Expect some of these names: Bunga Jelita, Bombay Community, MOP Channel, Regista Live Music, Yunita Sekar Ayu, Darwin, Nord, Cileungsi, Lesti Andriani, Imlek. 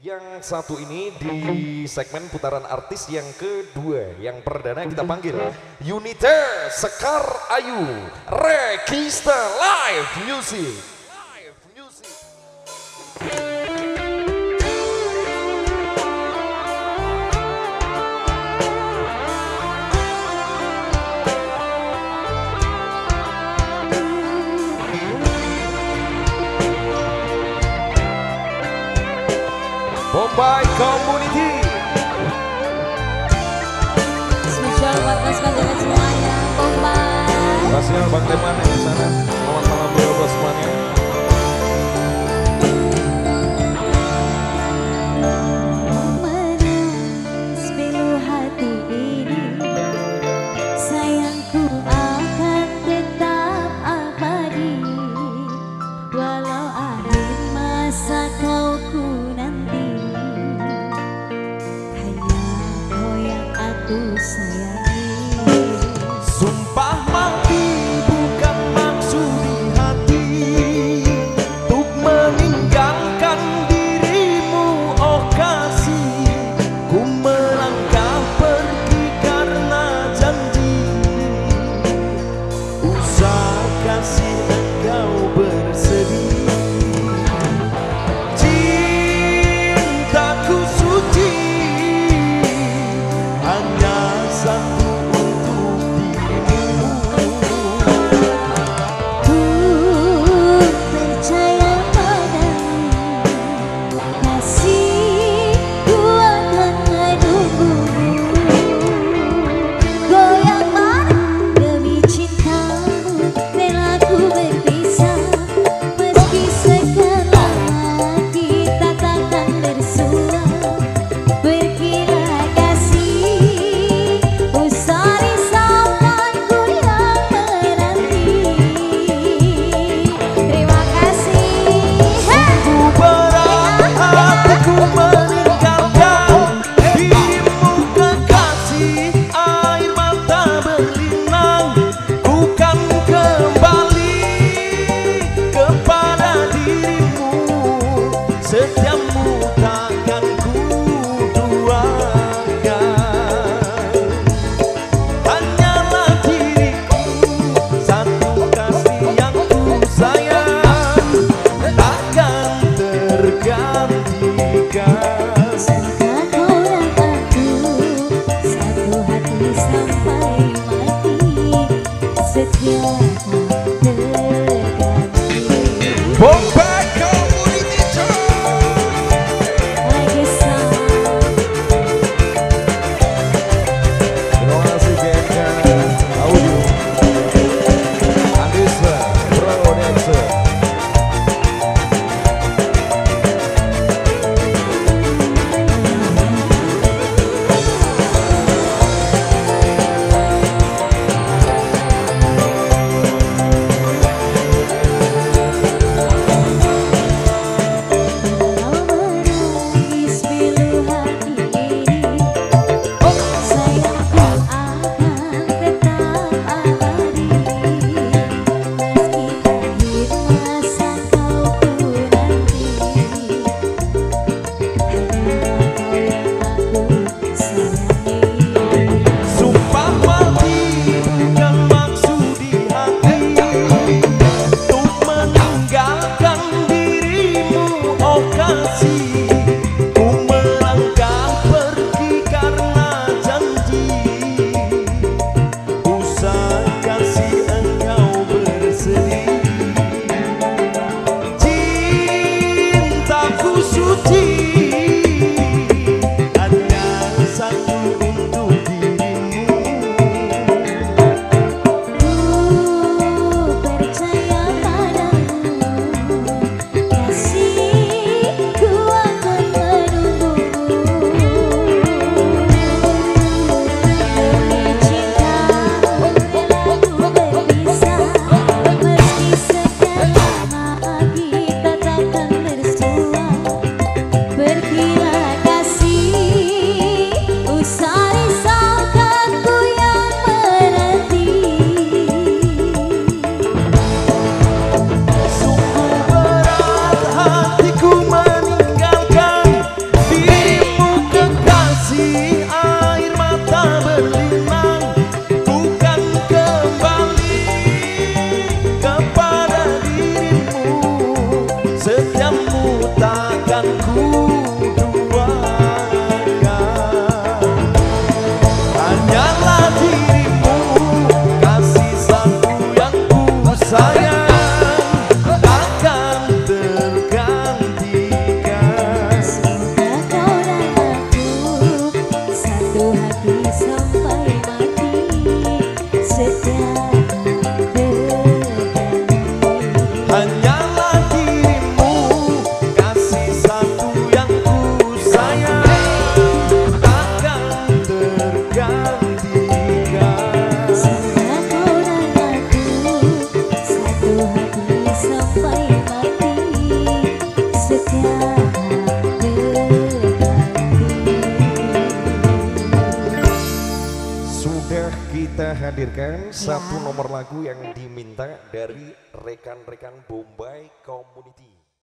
Yang satu ini di segmen putaran artis yang kedua. Yang perdana kita panggil Yunita Sekar Ayu, Regista Live Music. Bombay Community. Spesial buat teman-teman semuanya, Bombay. Spesial buat teman yang di sana. Selamat malam buat semuanya. kita hadirkan satu nomor lagu yang diminta dari rekan-rekan Bombay Community.